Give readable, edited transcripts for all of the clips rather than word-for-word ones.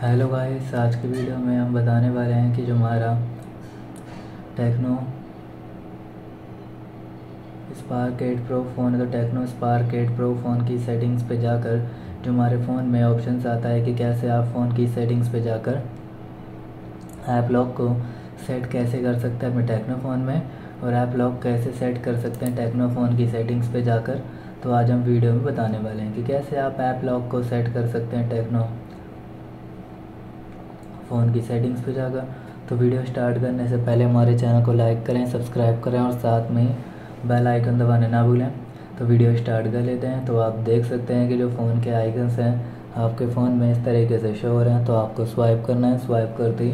Hello guys, आज की video में हम बताने वाले हैं कि जो हमारा टेक्नो स्पार्क 8 प्रो फ़ोन है, तो टेक्नो स्पार्क 8 प्रो फ़ोन की सेटिंग्स पे जाकर जो हमारे फ़ोन में ऑप्शंस आता है कि कैसे आप फ़ोन की सेटिंग्स पे जाकर ऐप लॉक को सेट कैसे कर सकते हैं अपने टेक्नो फ़ोन में और ऐप लॉक कैसे सेट कर सकते हैं टेक्नो फ़ोन की सेटिंग्स पे जाकर। तो आज हम वीडियो में बताने वाले हैं कि कैसे आप ऐप लॉक को सेट कर सकते हैं टेक्नो फ़ोन की सेटिंग्स पे जाकर। तो वीडियो स्टार्ट करने से पहले हमारे चैनल को लाइक करें, सब्सक्राइब करें और साथ में बेल आइकन दबाने ना भूलें। तो वीडियो स्टार्ट कर लेते हैं। तो आप देख सकते हैं कि जो फ़ोन के आइकन्स हैं आपके फ़ोन में इस तरीके से शो हो रहे हैं, तो आपको स्वाइप करना है। स्वाइप करते ही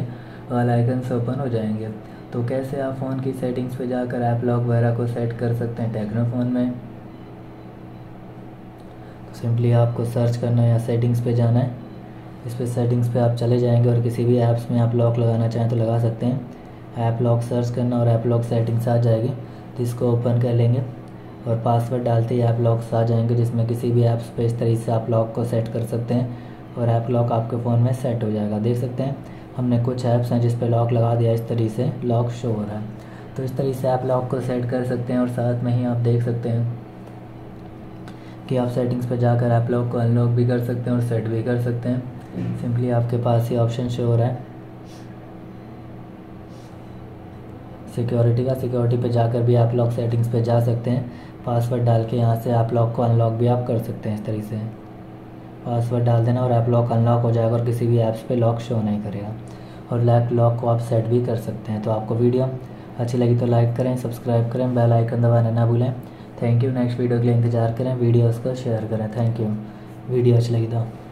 ऑल आइकन्स ओपन हो जाएंगे। तो कैसे आप फ़ोन की सेटिंग्स पे जाकर ऐप लॉक वगैरह को सेट कर सकते हैं टेक्नो फ़ोन में। तो सिंपली आपको सर्च करना है या सेटिंग्स पे जाना है। इस पर सेटिंग्स पे आप चले जाएंगे और किसी भी ऐप्स में आप लॉक लगाना चाहें तो लगा सकते हैं। ऐप लॉक सर्च करना और ऐप लॉक सेटिंग्स आ जाएगी, तो इसको ओपन कर लेंगे और पासवर्ड डालते ही ऐप लॉक्स आ जाएंगे, जिसमें किसी भी ऐप्स पे इस तरीके से आप लॉक को सेट कर सकते हैं और ऐप लॉक आपके फ़ोन में सेट हो जाएगा। देख सकते हैं हमने कुछ ऐप्स हैं जिस पे लॉक लगा दिया, इस तरीके से लॉक शो हो रहा है। तो इस तरीके से ऐप लॉक को सेट कर सकते हैं और साथ में ही आप देख सकते हैं कि आप सेटिंग्स पर जाकर ऐप लॉक को अनलॉक भी कर सकते हैं और सेट भी कर सकते हैं। सिंपली आपके पास ये ऑप्शन शो हो रहा है सिक्योरिटी का। सिक्योरिटी पे जाकर भी आप लॉक सेटिंग्स पे जा सकते हैं। पासवर्ड डाल के यहाँ से आप लॉक को अनलॉक भी आप कर सकते हैं। इस तरीके से पासवर्ड डाल देना और ऐप लॉक अनलॉक हो जाएगा और किसी भी ऐप्स पे लॉक शो नहीं करेगा और लॉक को आप सेट भी कर सकते हैं। तो आपको वीडियो अच्छी लगी तो लाइक करें, सब्सक्राइब करें, बेल आइकन दबाना ना भूलें। Thank you. नेक्स्ट वीडियो के लिए इंतजार करें, वीडियोज़ को शेयर करें। Thank you. वीडियो अच्छी लगी तो